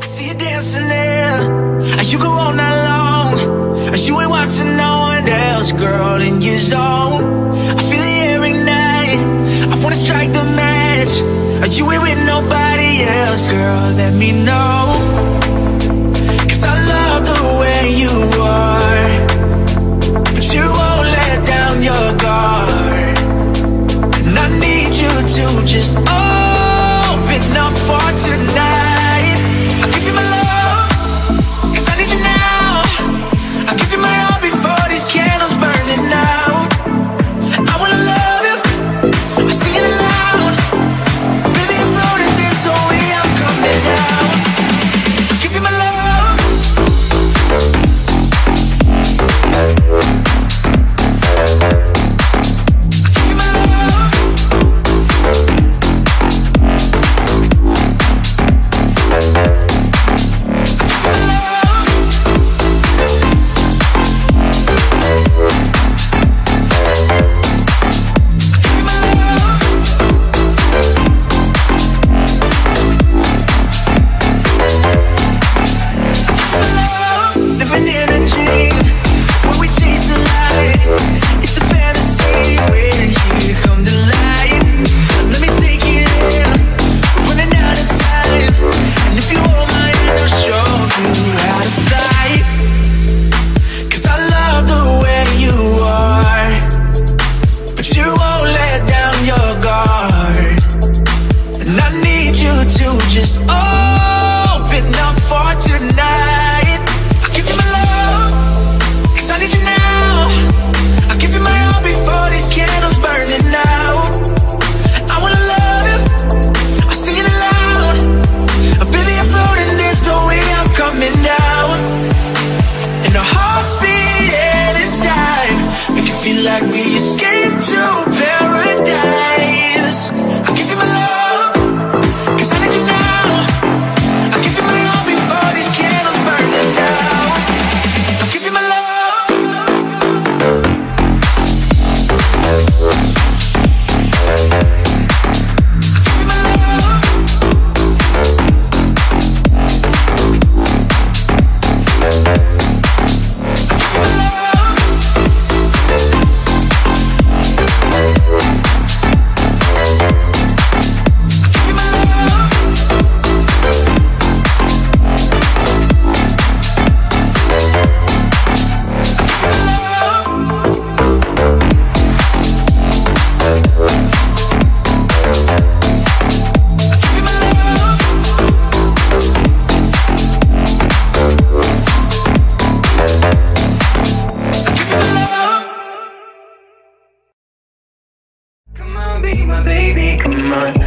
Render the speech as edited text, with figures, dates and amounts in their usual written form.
I see you dancing there, and you go all night long, and you ain't watching no one else, girl, in your zone. I feel the air ignite, I wanna strike the match, and you ain't with nobody else, girl, let me know. Cause I love the way you are, but you won't let down your guard, and I need you to just open up for tonight. Be my baby, come on.